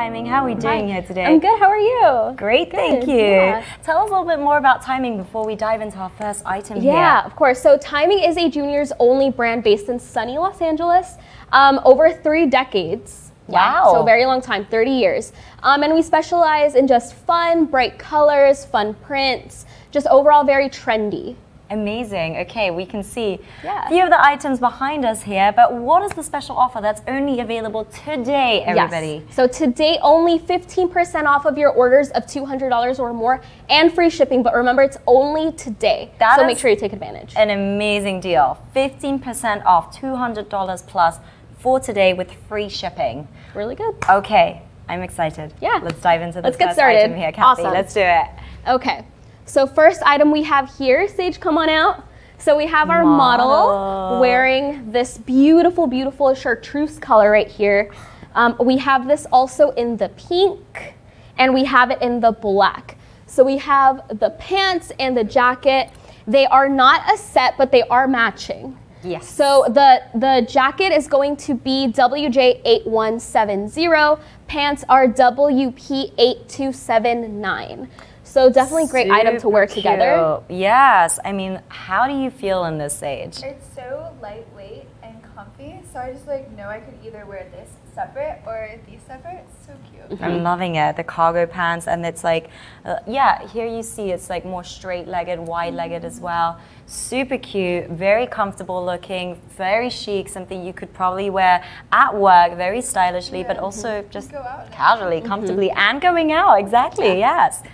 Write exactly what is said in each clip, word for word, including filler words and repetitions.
Timing, how are we doing Hi. here today? I'm good, how are you? Great, good. thank you. Yeah. Tell us a little bit more about Timing before we dive into our first item yeah, here. Yeah, of course. So Timing is a juniors only brand based in sunny Los Angeles, um, over three decades. Wow. Yeah, so a very long time, thirty years. Um, and we specialize in just fun, bright colors, fun prints, just overall very trendy. Amazing. Okay, we can see yeah. a few of the items behind us here, but what is the special offer that's only available today, everybody? Yes. So today, only fifteen percent off of your orders of two hundred dollars or more and free shipping, but remember, it's only today, that so make sure you take advantage. An amazing deal. fifteen percent off, two hundred dollars plus for today with free shipping. Really good. Okay, I'm excited. Yeah. Let's dive into this first item here, Kathy. Awesome. Let's do it. Okay. So first item we have here, Sage, come on out. So we have our model, model wearing this beautiful, beautiful chartreuse color right here. Um, we have this also in the pink, and we have it in the black. So we have the pants and the jacket. They are not a set, but they are matching. Yes. So the, the jacket is going to be W J eight one seven zero, pants are W P eight two seven nine. So definitely great Super item to wear cute. together. Yes. I mean, how do you feel in this, Sage? It's so lightweight and comfy. So I just like know I could either wear this separate or these separate. It's so cute. Mm-hmm. I'm loving it. The cargo pants, and it's like, uh, yeah, here you see it's like more straight-legged, wide-legged as well. Super cute, very comfortable looking, very chic, something you could probably wear at work very stylishly, yeah. but also mm-hmm. just casually, now. comfortably, mm-hmm. and going out. Exactly, yeah. yes.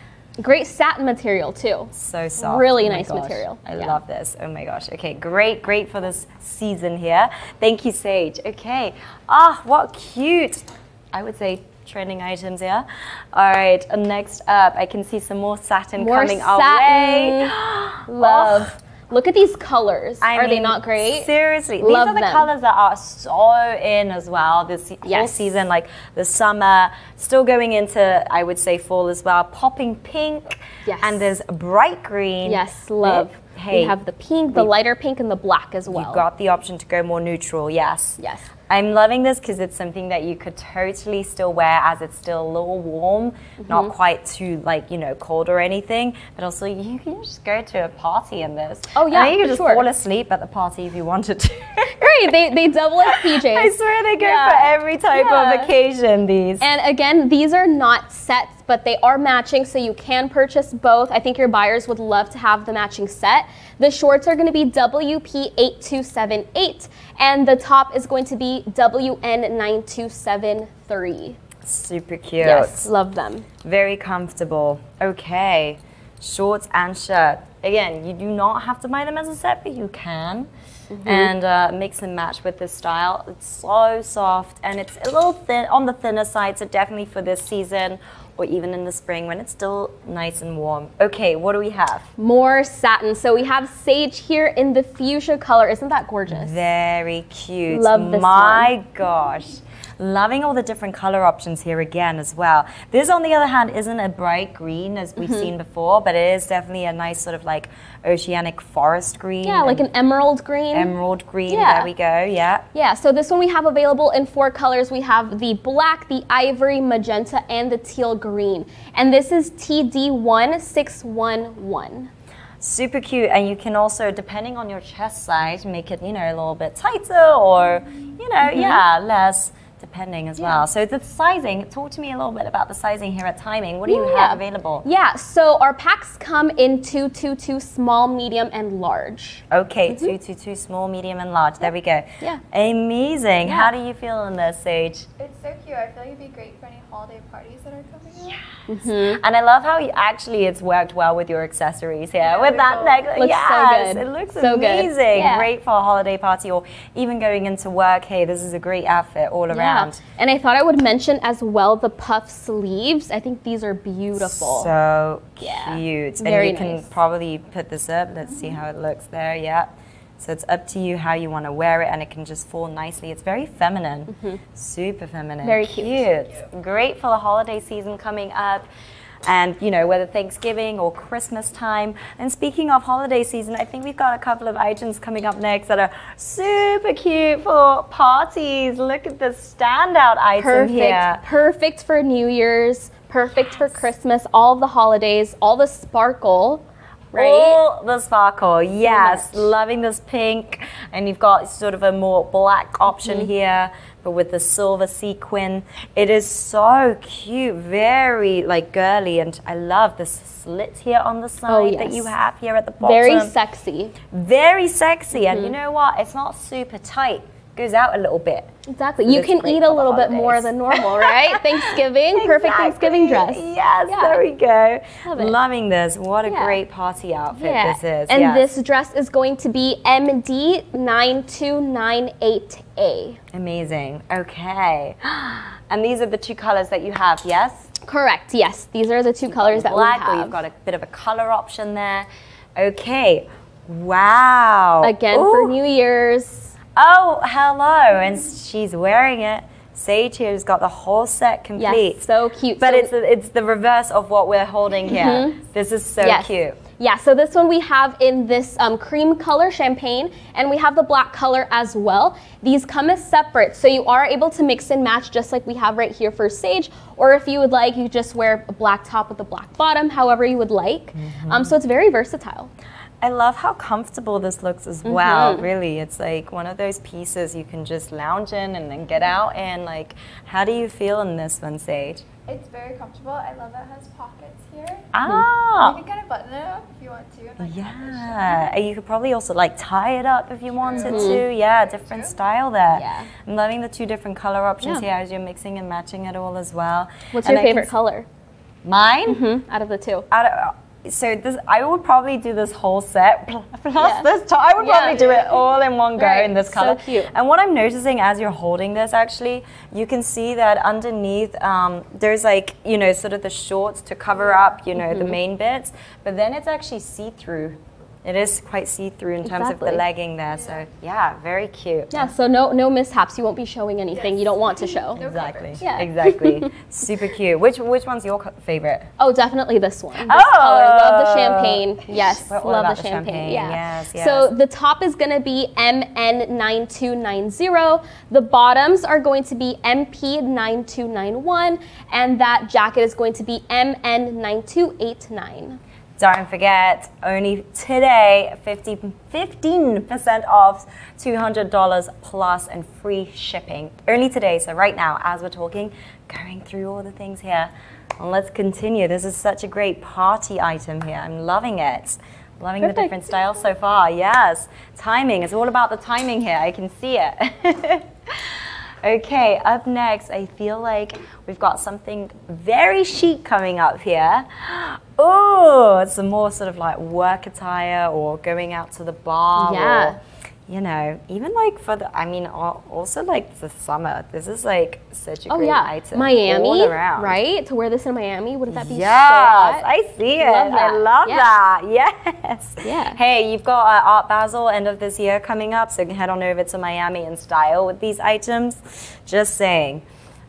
Great satin material too. So soft. Really oh nice gosh. material. I yeah. love this. Oh my gosh. Okay, great, great for this season here. Thank you, Sage. Okay. Ah, oh, what cute. I would say trending items here. All right, next up, I can see some more satin more coming satin. our way. Love. Oh. Look at these colors. I are mean, they not great? Seriously. Love These are the them. colors that are so in as well this yes. whole season, like the summer, still going into, I would say, fall as well. Popping pink. Yes. And there's bright green. Yes, love. With, hey, we have the pink, the we, lighter pink, and the black as well. You've got the option to go more neutral, yes. Yes. I'm loving this because it's something that you could totally still wear as it's still a little warm, mm-hmm. not quite too like, you know, cold or anything, but also you can just go to a party in this. Oh yeah, and you can just sure. fall asleep at the party if you wanted to. Great, they, they double as P Js. I swear they go yeah. for every type yeah. of occasion, these. And again, these are not sets, but they are matching, so you can purchase both. I think your buyers would love to have the matching set. The shorts are going to be W P eight two seven eight, and the top is going to be W N nine two seven three. Super cute. Yes, love them. Very comfortable. Okay, shorts and shirt. Again, you do not have to buy them as a set, but you can. Mm-hmm. And uh, mix and match with this style. It's so soft, and it's a little thin, on the thinner side, so definitely for this season, or even in the spring when it's still nice and warm. Okay, what do we have? More satin. So we have Sage here in the fuchsia color. Isn't that gorgeous? Very cute. Love this My one. gosh. Loving all the different color options here again as well. This, on the other hand, isn't a bright green as we've mm-hmm. seen before, but it is definitely a nice sort of like oceanic forest green. Yeah, like an emerald green. Emerald green, yeah. there we go, yeah. Yeah, so this one we have available in four colors. We have the black, the ivory, magenta, and the teal green. And this is T D one six one one. Super cute, and you can also, depending on your chest size, make it, you know, a little bit tighter or, you know, mm-hmm. yeah, less. Depending as yeah. well. So the sizing, talk to me a little bit about the sizing here at Timing. What do you yeah. have available? Yeah, so our packs come in two two two small, medium, and large. Okay, mm-hmm. two two two small, medium, and large. There we go. Yeah. Amazing. Yeah. How do you feel in this, Sage? It's so cute. I feel like it'd be great for any holiday parties that are coming up. Yes. Mm-hmm. And I love how you, actually it's worked well with your accessories here. Yeah, with that necklace. Looks yes, so good. It looks so amazing. Good. Yeah. Great for a holiday party or even going into work. Hey, this is a great outfit all around. Yeah. Yeah. And I thought I would mention as well the puff sleeves. I think these are beautiful. So yeah. cute. Very and you nice. can probably put this up. Let's mm-hmm. see how it looks there. Yeah. So it's up to you how you want to wear it, and it can just fall nicely. It's very feminine. Mm-hmm. Super feminine. Very cute. cute. Great for the holiday season coming up. and, you know, whether Thanksgiving or Christmas time. And speaking of holiday season, I think we've got a couple of items coming up next that are super cute for parties. Look at the standout item perfect, here. Perfect for New Year's, perfect yes. for Christmas, all the holidays, all the sparkle. Right? All the sparkle, yes. Loving this pink. And you've got sort of a more black option mm-hmm. here, but with the silver sequin. It is so cute, very like girly. And I love the slits here on the side oh, yes. that you have here at the bottom. Very sexy. Very sexy. Mm-hmm. And you know what? It's not super tight. Goes out a little bit. Exactly. You can eat a little holidays. bit more than normal, right? Thanksgiving, exactly. perfect Thanksgiving dress. Yes, yeah. there we go. Love Loving this. What a yeah. great party outfit yeah. this is. And yes. this dress is going to be M D nine two nine eight A. Amazing. Okay. And these are the two colors that you have, yes? Correct, yes. These are the two colors that Black, we have. You've got a bit of a color option there. Okay. Wow. Again, Ooh. for New Year's. Oh, hello, and she's wearing it. Sage here's got the whole set complete. Yes, so cute. But so it's, it's the reverse of what we're holding here. Mm-hmm. This is so yes. cute. Yeah, so this one we have in this um, cream color, champagne, and we have the black color as well. These come as separate, so you are able to mix and match just like we have right here for Sage, or if you would like, you just wear a black top with a black bottom, however you would like. Mm-hmm. um, so it's very versatile. I love how comfortable this looks as well, mm-hmm. really. It's like one of those pieces you can just lounge in and then get out in. Like, how do you feel in this one, Sage? It's very comfortable. I love that it has pockets here. Ah! You can kind of button it up if you want to. Like yeah. You could probably also like tie it up if you wanted mm-hmm. to. Yeah, different True. style there. Yeah. I'm loving the two different color options yeah. here as you're mixing and matching it all as well. What's and your I favorite color? Mine? Mm-hmm. Out of the two. Out of... So this, I would probably do this whole set plus yeah. this top. I would yeah. probably do it all in one go right. in this color. So cute. And what I'm noticing as you're holding this, actually, you can see that underneath um, there's like, you know, sort of the shorts to cover up, you know, mm-hmm. the main bits. But then it's actually see-through. It is quite see-through in terms exactly. of the legging there. So yeah, very cute. Yeah, so no no mishaps. You won't be showing anything yes. you don't want to show. No exactly. Yeah. Exactly. Super cute. Which which one's your favorite? Oh, definitely this one. This oh. color. Love the champagne. Yes. We're all love about the champagne. champagne. Yeah. Yes, yes. So the top is going to be M N nine two nine zero. The bottoms are going to be M P nine two nine one, and that jacket is going to be M N nine two eight nine. Don't forget, only today, fifteen percent off, two hundred dollars plus and free shipping. Only today, so right now, as we're talking, going through all the things here. And let's continue. This is such a great party item here. I'm loving it. Loving Perfect. the different styles so far, yes. Timing, it's all about the timing here. I can see it. Okay, up next, I feel like we've got something very chic coming up here. Oh, it's a more sort of like work attire or going out to the bar. Yeah. Or, you know, even like for the, I mean, also like the summer. This is like such a oh, great yeah. item. Miami, all around. right? To wear this in Miami, wouldn't that be yes, so hot? Yes, I see it. Love I love yeah. that. Yes. Yeah. Hey, you've got uh, Art Basel end of this year coming up, so head on over to Miami and style with these items. Just saying.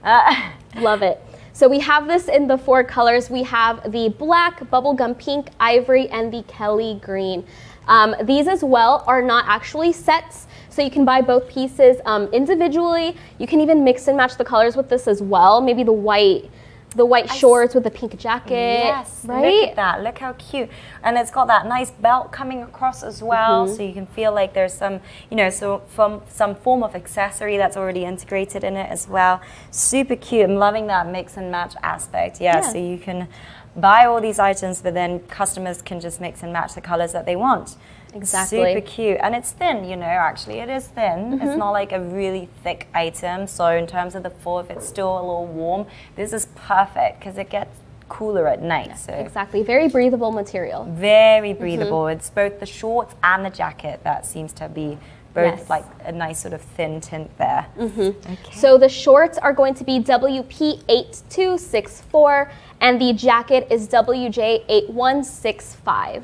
Uh, love it. So we have this in the four colors. We have the black, bubblegum pink, ivory, and the Kelly green. Um, these as well are not actually sets, so you can buy both pieces um, individually. You can even mix and match the colors with this as well. Maybe the white, the white shorts with the pink jacket. Yes, right? Look at that. Look how cute. And it's got that nice belt coming across as well, mm-hmm. so you can feel like there's some, you know, so from some form of accessory that's already integrated in it as well. Super cute. I'm loving that mix and match aspect. Yeah, yeah. So you can buy all these items, but then customers can just mix and match the colors that they want. Exactly. Super cute. And it's thin, you know, actually. It is thin. Mm-hmm. It's not like a really thick item. So in terms of the fall, if it's still a little warm, this is perfect because it gets cooler at night. Yeah, so exactly. Very breathable material. Very breathable. Mm-hmm. It's both the shorts and the jacket that seems to be both yes. like a nice sort of thin tint there. Mm-hmm. Okay. So the shorts are going to be W P eight two six four and the jacket is W J eight one six five.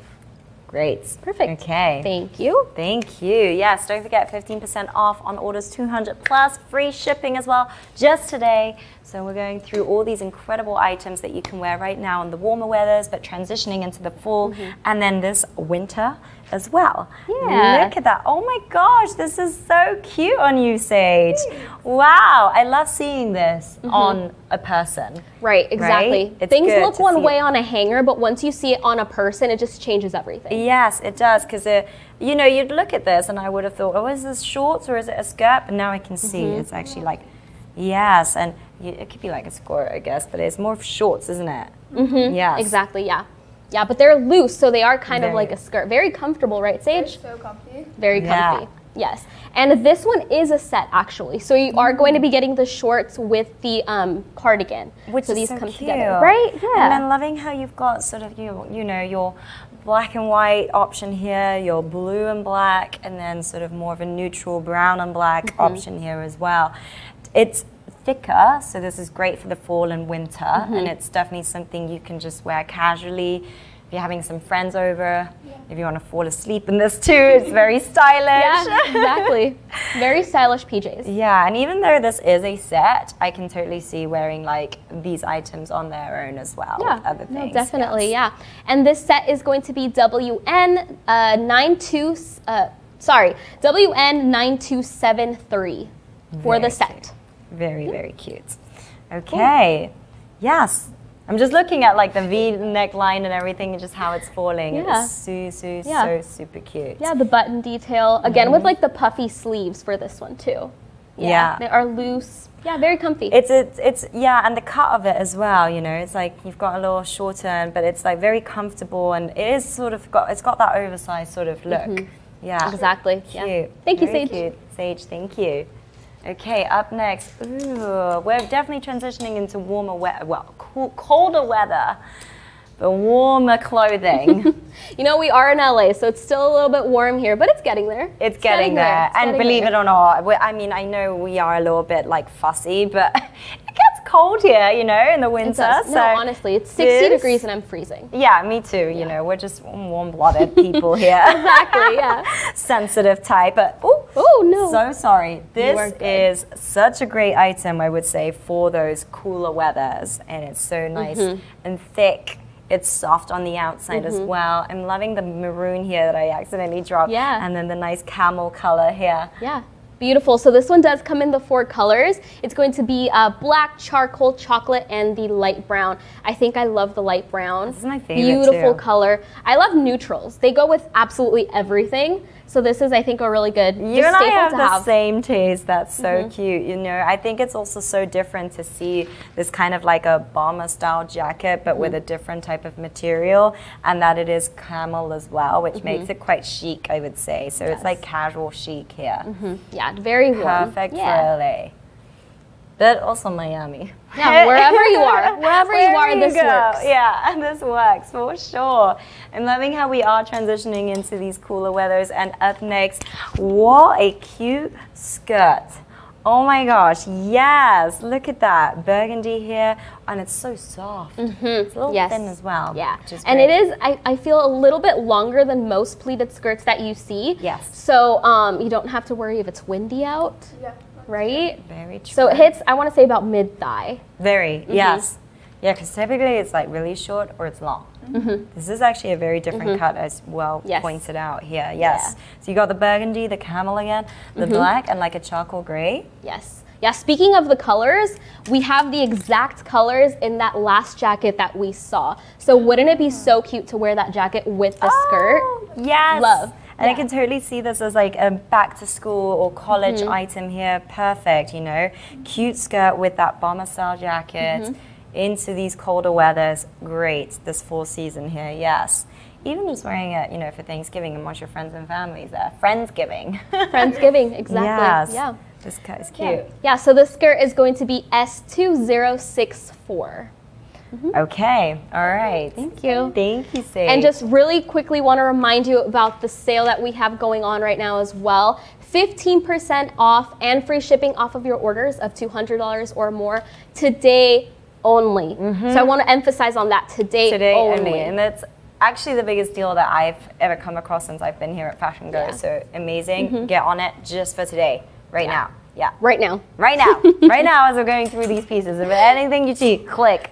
Great. Perfect. Okay. Thank you. Thank you. Yes, don't forget fifteen percent off on orders two hundred plus, free shipping as well just today. So we're going through all these incredible items that you can wear right now in the warmer weathers, but transitioning into the fall mm-hmm. and then this winter as well. Yeah. Look at that. Oh my gosh, this is so cute on you, Sage. Wow, I love seeing this mm-hmm. on a person. Right, exactly. Right? Things look one way it. on a hanger, but once you see it on a person, it just changes everything. Yes, it does, because it you know, you'd look at this and I would have thought, oh, is this shorts or is it a skirt? But now I can see mm-hmm. it's actually like, yes, and you, it could be like a skirt, I guess, but it's more of shorts, isn't it? Mm-hmm. Yes. Exactly, yeah. Yeah, but they're loose, so they are kind very. of like a skirt. Very comfortable, right, Sage? They're so comfy. Very comfy, yeah. Yes. And this one is a set, actually. So you are going to be getting the shorts with the um, cardigan. Which so is these so come cute. Together, right? Yeah. And then loving how you've got sort of, you, you know, your black and white option here, your blue and black, and then sort of more of a neutral brown and black mm-hmm. option here as well. It's thicker, so this is great for the fall and winter, mm-hmm. and it's definitely something you can just wear casually if you're having some friends over, yeah. if you want to fall asleep in this too, it's very stylish. Yeah, exactly. Very stylish P Js. Yeah, and even though this is a set, I can totally see wearing like these items on their own as well. Yeah, with other things. No, definitely, yes. yeah. And this set is going to be W N uh, ninety-two, uh, sorry, W N nine two seven three for very the set. Cute. Very, very cute. Okay. Cool. Yes. I'm just looking at like the V neckline and everything and just how it's falling. Yeah. It's so, so, yeah. so super cute. Yeah, the button detail. Again, mm-hmm. with like the puffy sleeves for this one too. Yeah. yeah. They are loose. Yeah, very comfy. It's, it's, it's, yeah, and the cut of it as well, you know, it's like you've got a little shorter, but it's like very comfortable and it is sort of got, it's got that oversized sort of look. Mm-hmm. Yeah. Exactly. Cute. Yeah. Thank you, very Sage. Cute. Sage, thank you. Okay, up next, ooh, we're definitely transitioning into warmer weather, well, cool, colder weather, but warmer clothing. You know, we are in L A, so it's still a little bit warm here, but it's getting there. It's, it's getting, getting there, there. It's and getting believe there. it or not, I mean, I know we are a little bit like fussy, but it gets cold here, you know, in the winter. So no, honestly, it's sixty degrees and I'm freezing. Yeah, me too, you yeah. know, we're just warm-blooded people here. Exactly, yeah. Sensitive type, but ooh. Oh, no. So sorry. This is such a great item, I would say, for those cooler weathers. And it's so nice mm-hmm. and thick. It's soft on the outside mm-hmm. as well. I'm loving the maroon here that I accidentally dropped. Yeah. And then the nice camel color here. Yeah. Beautiful. So this one does come in the four colors. It's going to be uh, black, charcoal, chocolate, and the light brown. I think I love the light brown. This is my favorite Beautiful too. color. I love neutrals. They go with absolutely everything. So this is, I think, a really good staple to have. You and I have the same taste. That's so mm-hmm. cute. You know, I think it's also so different to see this kind of like a bomber style jacket, but mm-hmm. with a different type of material, and that it is camel as well, which mm-hmm. makes it quite chic, I would say. So yes. it's like casual chic here. Mm-hmm. Yeah, very warm. Perfect yeah. for L A, but also Miami. Yeah, wherever you are, wherever, wherever you are, you this go. works. Yeah, and this works for sure. I'm loving how we are transitioning into these cooler weathers. And up next, what a cute skirt. Oh my gosh, yes, look at that. Burgundy here, and it's so soft. Mm-hmm. It's a little yes. thin as well. Yeah, and great. it is, I, I feel a little bit longer than most pleated skirts that you see. Yes. So um, you don't have to worry if it's windy out. Yeah. Right? Very true. So it hits, I want to say, about mid-thigh. Very, mm-hmm. yes. Yeah, because typically it's like really short or it's long. Mm-hmm. This is actually a very different mm-hmm. cut as well yes. pointed out here. Yes. Yeah. So you got the burgundy, the camel again, the mm-hmm. black, and like a charcoal gray. Yes. Yeah, speaking of the colors, we have the exact colors in that last jacket that we saw. So wouldn't it be so cute to wear that jacket with the oh, skirt? Yes. Love. And yeah. I can totally see this as like a back to school or college mm-hmm. item here. Perfect, you know. Cute skirt with that bomber style jacket mm-hmm. into these colder weathers. Great, this fall season here, yes. Even just wearing it, you know, for Thanksgiving amongst your friends and families there. Friendsgiving. Friendsgiving, exactly. Yes. Yeah. This skirt is cute. Yeah. yeah, so this skirt is going to be S two zero six four. Mm-hmm. Okay, all right. Thank you. Thank you, Sage. And just really quickly want to remind you about the sale that we have going on right now as well. fifteen percent off and free shipping off of your orders of two hundred dollars or more today only. Mm-hmm. So I want to emphasize on that, today, today only. Today only, and that's actually the biggest deal that I've ever come across since I've been here at Fashion Go. Yeah. So amazing. Mm-hmm. Get on it just for today, right yeah. now. Yeah. Right now. Right now. Right now as we're going through these pieces. If anything you see, click.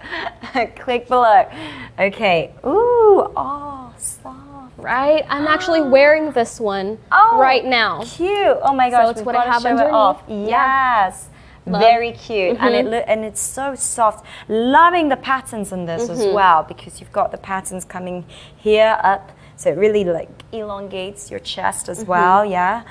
Click below. Okay. Ooh. Oh, soft. Right? I'm actually wearing this one oh, right now. Cute. Oh my gosh. So it's what I have underneath. It off. Yes. Love. Very cute. Mm-hmm. And it and it's so soft. Loving the patterns in this mm-hmm. as well, because you've got the patterns coming here up. So it really like elongates your chest as mm-hmm. well. Yeah.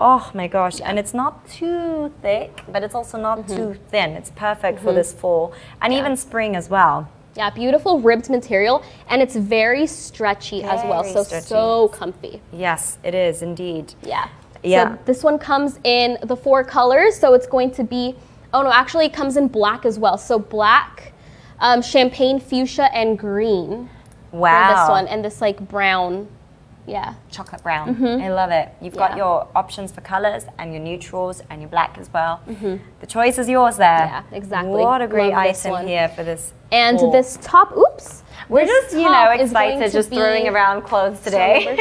Oh my gosh, and it's not too thick, but it's also not mm-hmm. too thin. It's perfect mm-hmm. for this fall and yeah. even spring as well. Yeah, beautiful ribbed material, and it's very stretchy very as well, so stretchy. So comfy. Yes, it is indeed. Yeah. Yeah. So this one comes in the four colors, so it's going to be, oh no, actually it comes in black as well. So black, um, champagne, fuchsia, and green. Wow. For this one, and this like brown. Yeah. Chocolate brown. Mm-hmm. I love it. You've yeah. got your options for colors and your neutrals and your black as well. Mm-hmm. The choice is yours there. Yeah, exactly. What a great love item here for this. And haul. This top, oops. We're just, you know, excited just throwing around clothes today.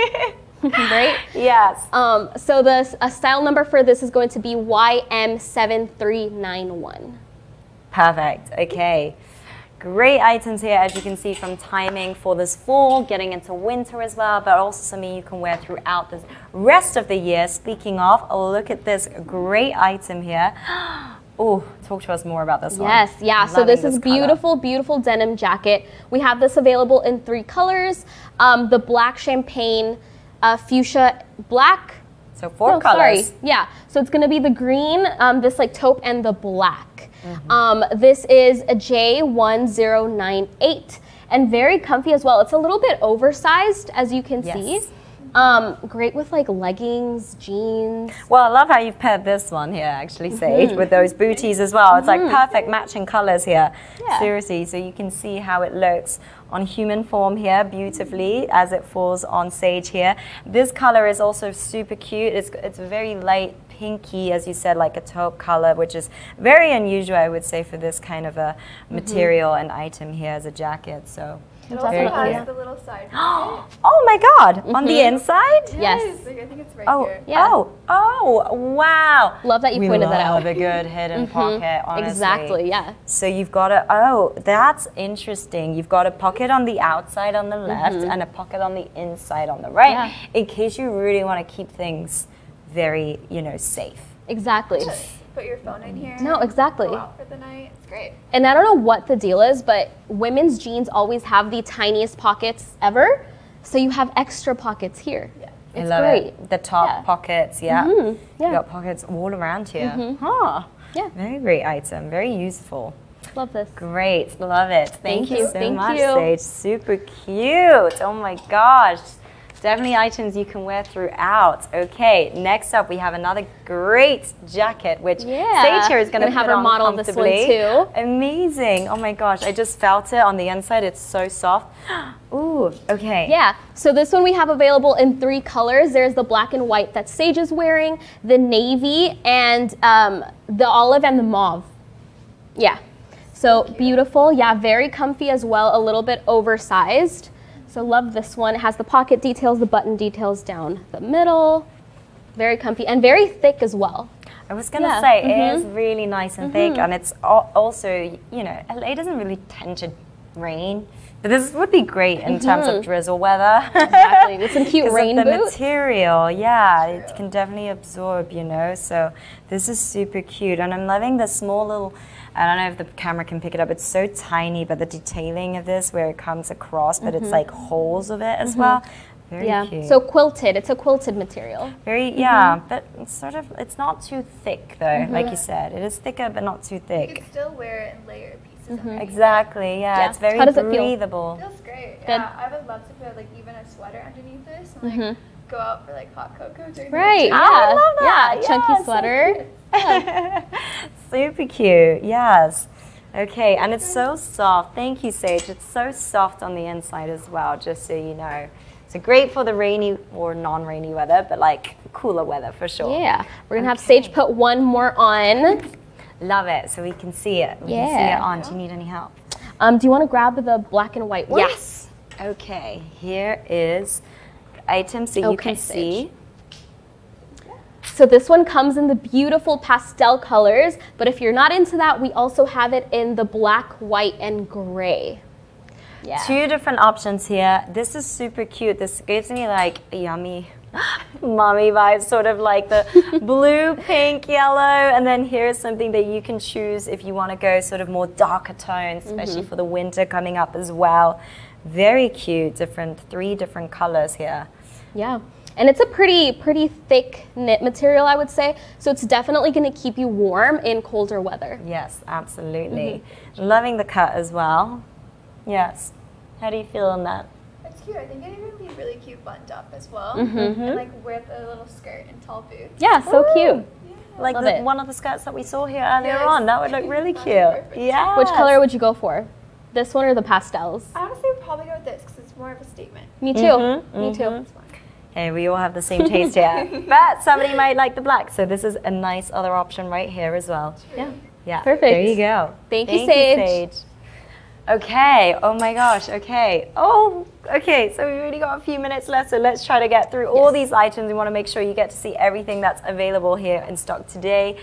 Right? Yes. Um, so the a style number for this is going to be Y M seven three nine one. Perfect. Okay. Great items here, as you can see, from timing for this fall, getting into winter as well, but also something you can wear throughout the rest of the year. Speaking of, look at this great item here. Oh, talk to us more about this one. Yes, yeah, so this is beautiful, beautiful denim jacket. We have this available in three colors, um, the black champagne, uh, fuchsia, black. So four oh, colors. Sorry. Yeah, so it's going to be the green, um, this like taupe, and the black. Mm-hmm. Um, this is a J one zero nine eight and very comfy as well. It's a little bit oversized, as you can yes. see. Um, great with like leggings, jeans. Well, I love how you've paired this one here, actually, Sage, mm-hmm. with those booties as well. It's mm-hmm. like perfect matching colors here. Yeah. Seriously, so you can see how it looks on human form here beautifully as it falls on Sage here. This color is also super cute. It's, it's very light pinky, as you said, like a taupe color, which is very unusual, I would say, for this kind of a mm-hmm. material and item here as a jacket. So it also has the little side pocket. Oh my God! Mm-hmm. On the inside? Yes. Yes. Like, I think it's right oh, here. Yeah. Oh, oh, wow! Love that you we pointed that out. We love a good hidden mm-hmm. pocket, honestly. Exactly. Yeah. So you've got a oh, that's interesting. You've got a pocket on the outside on the left mm-hmm. and a pocket on the inside on the right, yeah. in case you really want to keep things very, you know, safe. Exactly. Just put your phone in here. No, exactly. Go out for the night. It's great. And I don't know what the deal is, but women's jeans always have the tiniest pockets ever. So you have extra pockets here. Yeah. It's I love great. It. The top yeah. pockets, yeah. Mm-hmm. yeah. You got pockets all around here. Mm-hmm. Huh. Yeah. Very great item. Very useful. Love this. Great. Love it. Thank, Thank you so Thank much, you. Sage. Super cute. Oh my gosh. Definitely items you can wear throughout. Okay, next up we have another great jacket, which yeah. Sage here is going to have her model this one too. Amazing! Oh my gosh, I just felt it on the inside. It's so soft. Ooh, okay. Yeah. So this one we have available in three colors. There's the black and white that Sage is wearing, the navy, and um, the olive and the mauve. Yeah. So beautiful. Yeah, very comfy as well. A little bit oversized. So love this one. It has the pocket details, the button details down the middle. Very comfy and very thick as well. I was going to yeah. say, mm-hmm. it is really nice and mm-hmm. thick, and it's also, you know, L A doesn't really tend to rain. But this would be great in terms mm-hmm. of drizzle weather. Exactly. With some cute rain of the boots. Material, yeah. True. It can definitely absorb, you know. So this is super cute. And I'm loving the small little... I don't know if the camera can pick it up. It's so tiny, but the detailing of this, where it comes across, but mm-hmm. it's like holes of it as mm-hmm. well. Very yeah. cute. So quilted. It's a quilted material. Very, yeah, mm-hmm. but it's sort of, it's not too thick though, mm-hmm. like you said. It is thicker, but not too thick. You can still wear it in layer pieces. Mm-hmm. Exactly, yeah. yeah. It's very How does breathable. It, feel? It feels great. Good. Yeah, I would love to put like even a sweater underneath this and like mm-hmm. go out for like hot cocoa during right. the day. Yeah. Oh, I love that. Yeah, yeah chunky yeah, sweater. So yeah. Super cute, yes. Okay, and it's so soft. Thank you, Sage. It's so soft on the inside as well, just so you know. So great for the rainy or non-rainy weather, but like cooler weather for sure. Yeah, we're gonna okay. have Sage put one more on. Love it, so we can see it. We yeah. can see it on. Do you need any help? Um, do you wanna grab the black and white one? Yes. Okay, here is the item so you okay, can Sage. see. So this one comes in the beautiful pastel colors, but if you're not into that, we also have it in the black, white, and gray. Yeah. Two different options here. This is super cute. This gives me like a yummy mommy vibes, sort of like the blue, pink, yellow, and then here is something that you can choose if you want to go sort of more darker tones, especially mm-hmm. for the winter coming up as well. Very cute, different, three different colors here. Yeah. And it's a pretty, pretty thick knit material, I would say. So it's definitely going to keep you warm in colder weather. Yes, absolutely. Mm-hmm. Loving the cut as well. Yes. How do you feel on that? It's cute. I think it would be really cute buttoned up as well. Mm-hmm. And like with a little skirt and tall boots. Yeah, so Ooh. cute. Yeah. Like the, one of the skirts that we saw here earlier yes. on. That would look really cute. Yeah. Which color would you go for? This one or the pastels? I honestly would probably go with this because it's more of a statement. Me too. Mm-hmm. Me too. Mm-hmm. Hey, we all have the same taste here, but somebody might like the black, so this is a nice other option right here as well. Yeah, yeah, perfect. There you go. Thank, Thank you, Sage. Sage. Okay. Oh my gosh. Okay. Oh, okay. So we've already got a few minutes left, so let's try to get through all yes. these items. We want to make sure you get to see everything that's available here in stock today.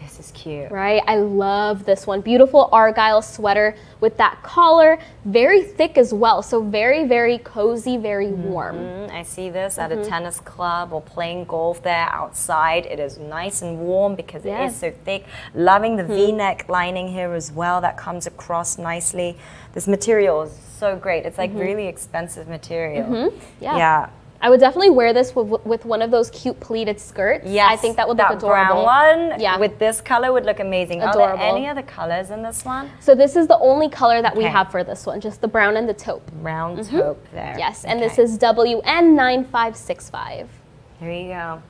This is cute. Right? I love this one. Beautiful argyle sweater with that collar. Very thick as well. So very, very cozy, very mm-hmm. warm. I see this at mm-hmm. a tennis club or playing golf there outside. It is nice and warm because yes. it is so thick. Loving the mm-hmm. V-neck lining here as well. That comes across nicely. This material is so great. It's like mm-hmm. really expensive material. Mm-hmm. Yeah. Yeah. I would definitely wear this with, with one of those cute pleated skirts. Yes, I think that would that look adorable. That brown one yeah. with this color would look amazing. Adorable. Are there any other colors in this one? So this is the only color that okay. we have for this one, just the brown and the taupe. Brown mm-hmm. taupe there. Yes, and okay. this is W N nine five six five. There you go.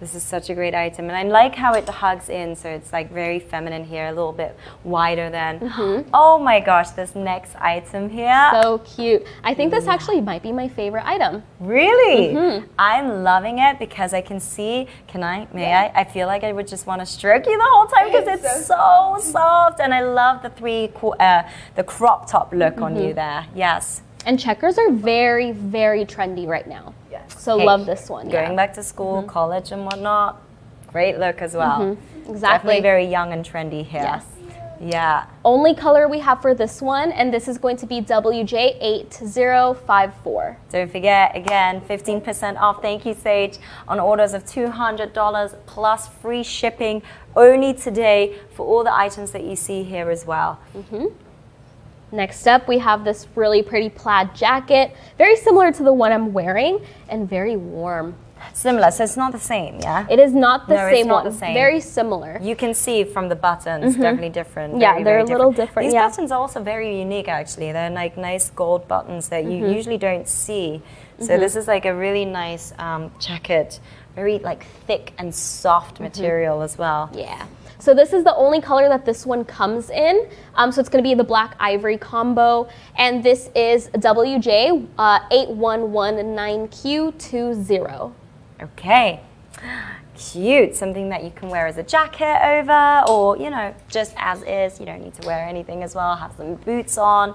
This is such a great item, and I like how it hugs in, so it's like very feminine here, a little bit wider than. Mm-hmm. Oh my gosh, this next item here. So cute. I think this actually might be my favorite item. Really? Mm-hmm. I'm loving it because I can see, can I, may yeah. I? I feel like I would just want to stroke you the whole time because it's, it's so, so soft, and I love the three, uh, the crop top look mm-hmm. on you there, yes. And checkers are very, very trendy right now. Yes. So hey, love this one. Going yeah. back to school, mm-hmm. college and whatnot. Great look as well. Mm-hmm. Exactly. Definitely very young and trendy here. Yes. Yeah. Only color we have for this one, and this is going to be W J eight zero five four. Don't forget, again, fifteen percent off. Thank you, Sage. On orders of two hundred dollars plus free shipping only today for all the items that you see here as well. Mm-hmm. Next up, we have this really pretty plaid jacket, very similar to the one I'm wearing and very warm. Similar, so it's not the same, yeah? It is not the no, same it's not one, the same. Very similar. You can see from the buttons, mm-hmm. definitely different. Yeah, very, they're very a different. little different. These yeah. buttons are also very unique, actually. They're like nice gold buttons that you mm-hmm. usually don't see. So mm-hmm. this is like a really nice um, jacket, very like thick and soft mm-hmm. material as well. Yeah. So this is the only color that this one comes in. Um, so it's going to be the black ivory combo. And this is W J eight one one nine Q two zero. Okay. Cute. Something that you can wear as a jacket over or, you know, just as is. You don't need to wear anything as well. Have some boots on.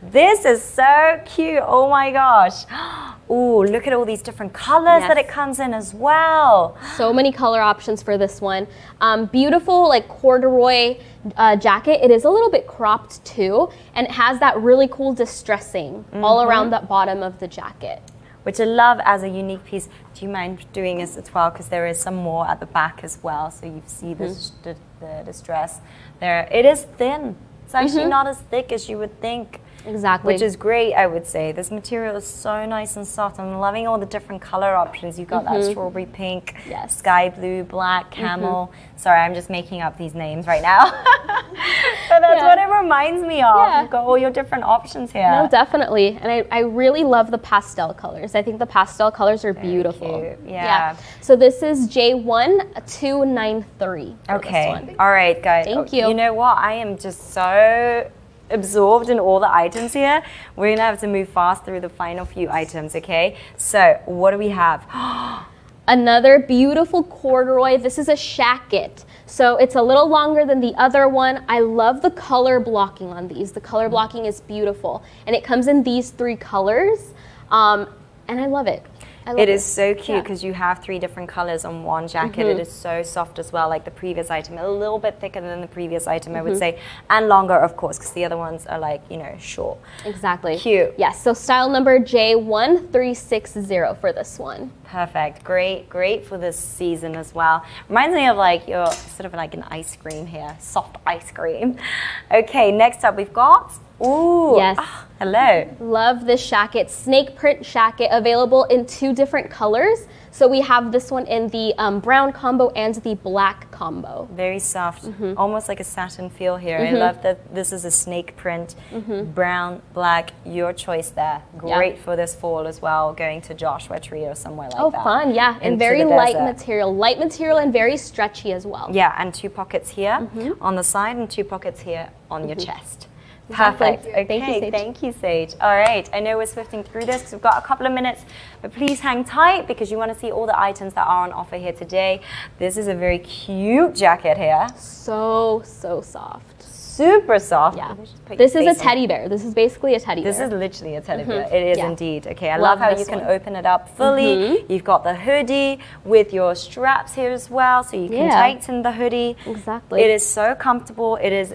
This is so cute. Oh, my gosh. Ooh, look at all these different colors yes. that it comes in as well. So many color options for this one. Um, beautiful, like, corduroy uh, jacket. It is a little bit cropped, too, and it has that really cool distressing mm-hmm. all around the bottom of the jacket. Which I love as a unique piece. Do you mind doing this as well? Because there is some more at the back as well. So you see this, mm-hmm. the, the distress there. It is thin. It's actually mm-hmm. not as thick as you would think. Exactly. Which is great, I would say. This material is so nice and soft. I'm loving all the different color options. You've got mm-hmm. that strawberry pink, yes. sky blue, black, camel. Mm-hmm. Sorry, I'm just making up these names right now. But that's yeah. what it reminds me of. Yeah. You've got all your different options here. No, definitely. And I, I really love the pastel colors. I think the pastel colors are Very beautiful. Cute. Yeah. yeah. So this is J one two nine three. Okay. All right, guys. Thank you. You know what? I am just so absorbed in all the items here. We're going to have to move fast through the final few items, okay? So what do we have? Another beautiful corduroy. This is a shacket. So it's a little longer than the other one. I love the color blocking on these. The color blocking is beautiful. And it comes in these three colors. Um, and I love it. I love it, it is so cute because yeah. you have three different colors on one jacket. Mm-hmm. It is so soft as well, like the previous item, a little bit thicker than the previous item, mm-hmm. I would say, and longer, of course, because the other ones are like, you know, short. Exactly. Cute. Yes, yeah, so style number J one three six zero for this one. Perfect. Great, great for this season as well. Reminds me of like your sort of like an ice cream here, soft ice cream. Okay, next up we've got... Ooh, yes. Oh, hello. Love this jacket, snake print jacket, available in two different colors. So we have this one in the um, brown combo and the black combo. Very soft, mm-hmm. almost like a satin feel here. Mm-hmm. I love that this is a snake print, mm-hmm. brown, black, your choice there. Great yeah. for this fall as well, going to Joshua Tree or somewhere like oh, that. Oh, fun, yeah, and very light desert. material. Light material and very stretchy as well. Yeah, and two pockets here mm-hmm. on the side and two pockets here on mm-hmm. your chest. Perfect. Okay, thank you, Sage. Thank you, Sage. All right, I know we're swifting through this because we've got a couple of minutes, but please hang tight because you want to see all the items that are on offer here today. This is a very cute jacket here. So, so soft. Super soft. Yeah. This is a teddy bear. This is basically a teddy bear. This is literally a teddy bear. Mm-hmm. It is yeah. indeed. Okay, I love, love how you can one. open it up fully. Mm-hmm. You've got the hoodie with your straps here as well, so you can yeah. tighten the hoodie. Exactly. It is so comfortable. It is...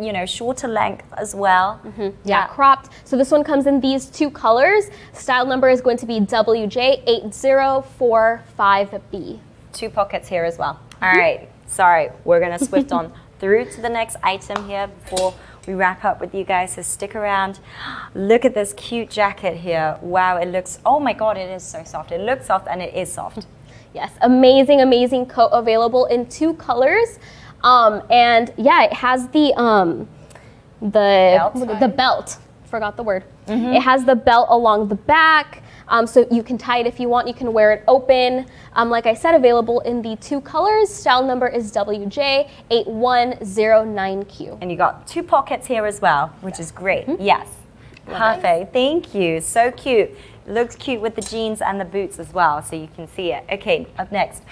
you know, shorter length as well. Mm-hmm. yeah. yeah, cropped. So this one comes in these two colors. Style number is going to be W J eight zero four five B. Two pockets here as well. All mm-hmm. right, sorry, we're gonna swift on through to the next item here before we wrap up with you guys, so stick around. Look at this cute jacket here. Wow, it looks, oh my God, it is so soft. It looks soft and it is soft. Yes, amazing, amazing coat available in two colors. Um, and yeah, it has the, um, the, belt. the belt, forgot the word. Mm-hmm. It has the belt along the back. Um, so you can tie it if you want, you can wear it open. Um, like I said, available in the two colors. Style number is W J eight one zero nine Q. And you got two pockets here as well, which yeah. is great. Mm-hmm. Yes. Love Perfect. It. Thank you. So cute. Looks cute with the jeans and the boots as well. So you can see it. Okay. Up next.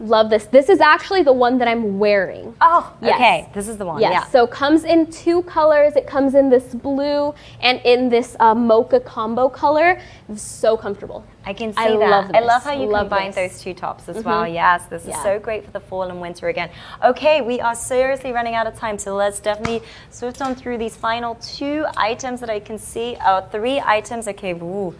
Love this. This is actually the one that I'm wearing. Oh, yes. okay. This is the one. Yes. Yeah. So comes in two colors. It comes in this blue and in this uh, mocha combo color. It's so comfortable. I can see I that. Love this. I love how you love combine this. those two tops as mm-hmm. well. Yes, this yeah. is so great for the fall and winter again. Okay, we are seriously running out of time, so let's definitely swift on through these final two items that I can see. Oh, three items. Okay, woo.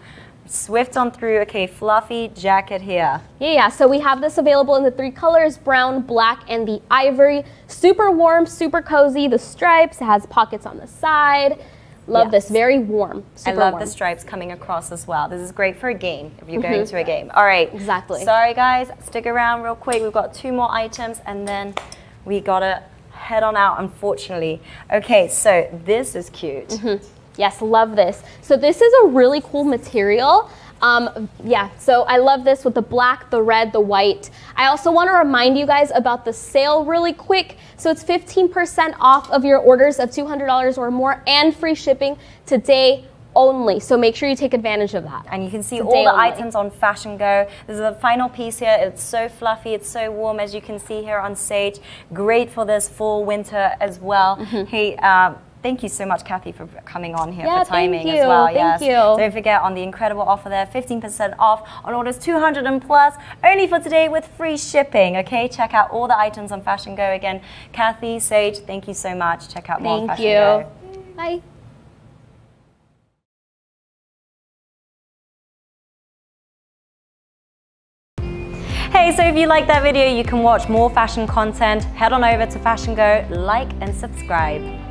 Swift on through. Okay, fluffy jacket here. Yeah, yeah. So we have this available in the three colors, brown, black, and the ivory. Super warm, super cozy. The stripes, it has pockets on the side. Love yes. this, very warm, super I love warm. the stripes coming across as well. This is great for a game, if you're mm-hmm. going to a game. All right. Exactly. Sorry, guys. Stick around real quick. We've got two more items, and then we gotta head on out, unfortunately. Okay, so this is cute. Mm-hmm. Yes, love this. So this is a really cool material. Um, yeah, so I love this with the black, the red, the white. I also want to remind you guys about the sale really quick. So it's fifteen percent off of your orders of two hundred dollars or more and free shipping today only. So make sure you take advantage of that. And you can see today all the only. items on Fashion Go. This is the final piece here. It's so fluffy. It's so warm, as you can see here on Sage. Great for this fall, winter as well. Mm-hmm. Hey, um, thank you so much, Kathy, for coming on here yeah, for timing as well. Thank yes. you. Don't forget on the incredible offer there, fifteen percent off on orders two hundred and plus, only for today with free shipping. Okay, check out all the items on Fashion Go again. Kathy, Sage, thank you so much. Check out more thank on Fashion you. Go. Bye. Hey, so if you like that video, you can watch more fashion content. Head on over to Fashion Go, like and subscribe.